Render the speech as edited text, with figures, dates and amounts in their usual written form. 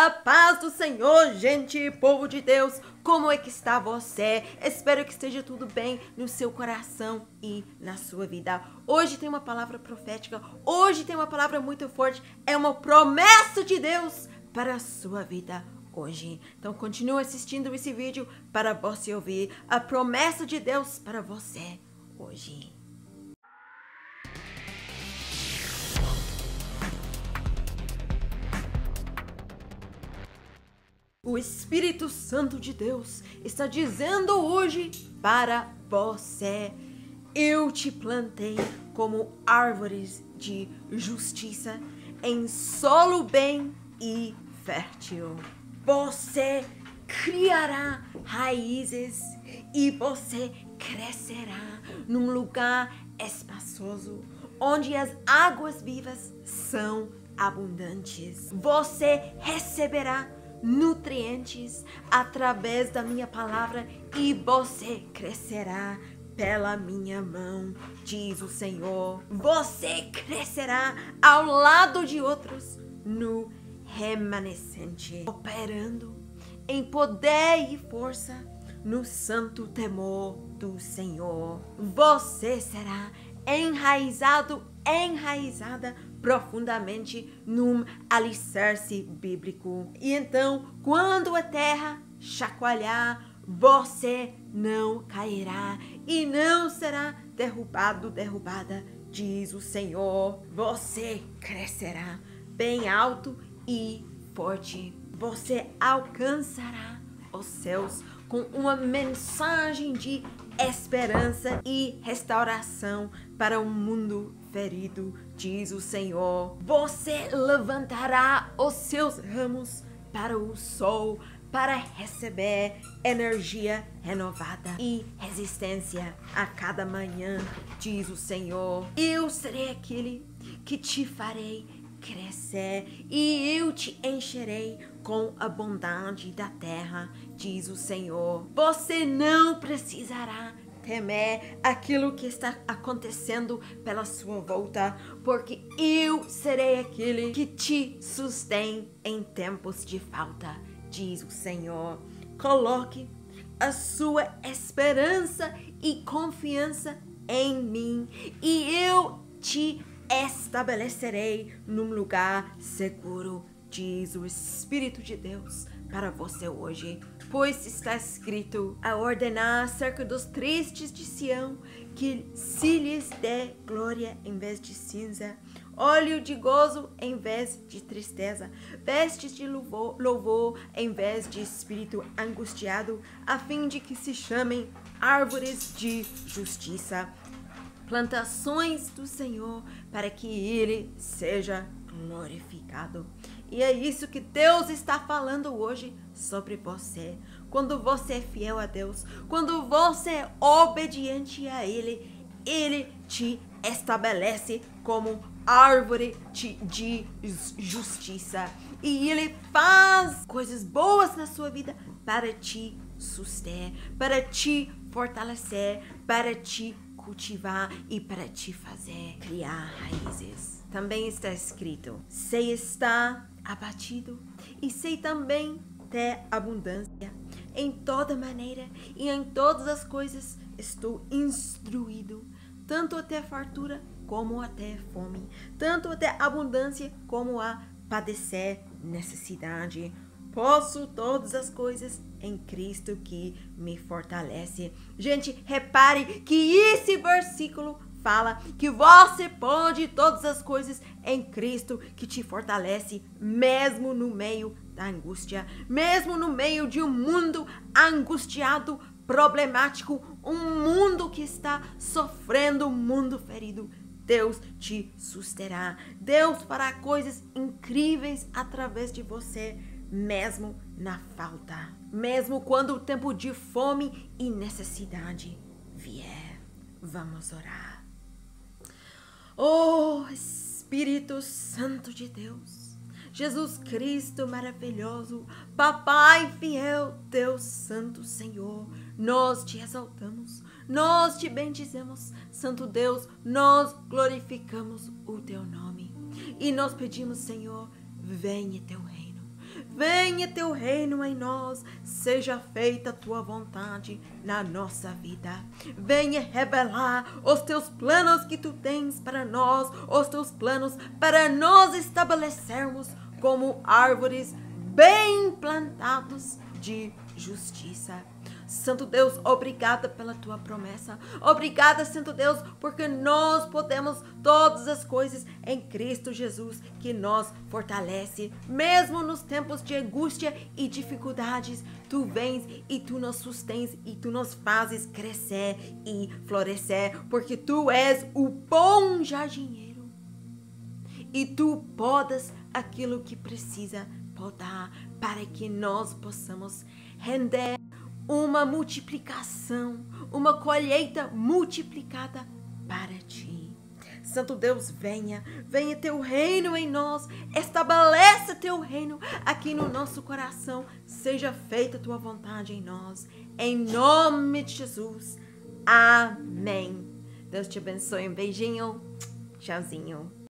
A paz do Senhor, gente, povo de Deus, como é que está você? Espero que esteja tudo bem no seu coração e na sua vida. Hoje tem uma palavra profética, hoje tem uma palavra muito forte, é uma promessa de Deus para a sua vida hoje. Então continue assistindo esse vídeo para você ouvir a promessa de Deus para você hoje. O Espírito Santo de Deus está dizendo hoje para você: eu te plantei como árvores de justiça em solo bem e fértil. Você criará raízes e você crescerá num lugar espaçoso, onde as águas vivas são abundantes. Você receberá nutrientes através da minha palavra e você crescerá pela minha mão, diz o Senhor. Você crescerá ao lado de outros no remanescente, operando em poder e força no santo temor do Senhor. Você será enraizado, enraizada profundamente num alicerce bíblico. E então, quando a terra chacoalhar, você não cairá e não será derrubada, diz o Senhor. Você crescerá bem alto e forte. Você alcançará os céus com uma mensagem de esperança e restauração para um mundo ferido, diz o Senhor. Você levantará os seus ramos para o sol, para receber energia renovada e resistência a cada manhã, diz o Senhor. Eu serei aquele que te farei crescer e eu te encherei com a bondade da terra, diz o Senhor. Você não precisará temer aquilo que está acontecendo pela sua volta, porque eu serei aquele que te sustém em tempos de falta, diz o Senhor. Coloque a sua esperança e confiança em mim e eu te estabelecerei num lugar seguro, diz o Espírito de Deus para você hoje. Pois está escrito: a ordenar acerca dos tristes de Sião, que se lhes dê glória em vez de cinza, óleo de gozo em vez de tristeza, vestes de louvor em vez de espírito angustiado, a fim de que se chamem árvores de justiça, plantações do Senhor, para que Ele seja glorificado. E é isso que Deus está falando hoje sobre você. Quando você é fiel a Deus, quando você é obediente a Ele, Ele te estabelece como árvore de justiça. E Ele faz coisas boas na sua vida para te suster, para te fortalecer, para te cultivar e para te fazer criar raízes. Também está escrito: se está abatido e sei também ter abundância. Em toda maneira e em todas as coisas estou instruído, tanto até fartura como até fome, tanto até abundância como a padecer necessidade. Posso todas as coisas em Cristo que me fortalece. Gente, repare que esse versículo fala que você pode todas as coisas em Cristo que te fortalece, mesmo no meio da angústia, mesmo no meio de um mundo angustiado, problemático, um mundo que está sofrendo, um mundo ferido. Deus te susterá. Deus fará coisas incríveis através de você, mesmo na falta, mesmo quando o tempo de fome e necessidade vier. Vamos orar. Oh, Espírito Santo de Deus, Jesus Cristo maravilhoso, Papai fiel, Deus Santo Senhor, nós te exaltamos, nós te bendizemos, Santo Deus, nós glorificamos o teu nome. E nós pedimos, Senhor, venha teu reino. venha teu reino em nós, seja feita a tua vontade na nossa vida. Venha revelar os teus planos que tu tens para nós, os teus planos para nós estabelecermos como árvores bem plantados de justiça. Santo Deus, obrigada pela tua promessa. Obrigada, Santo Deus, porque nós podemos todas as coisas em Cristo Jesus, que nos fortalece. Mesmo nos tempos de angústia e dificuldades, tu vens e tu nos sustens e tu nos fazes crescer e florescer, porque tu és o bom jardineiro e tu podas aquilo que precisa podar para que nós possamos render uma multiplicação, uma colheita multiplicada para ti. Santo Deus, venha, venha teu reino em nós, estabeleça teu reino aqui no nosso coração, seja feita tua vontade em nós, em nome de Jesus, amém. Deus te abençoe, um beijinho, tchauzinho.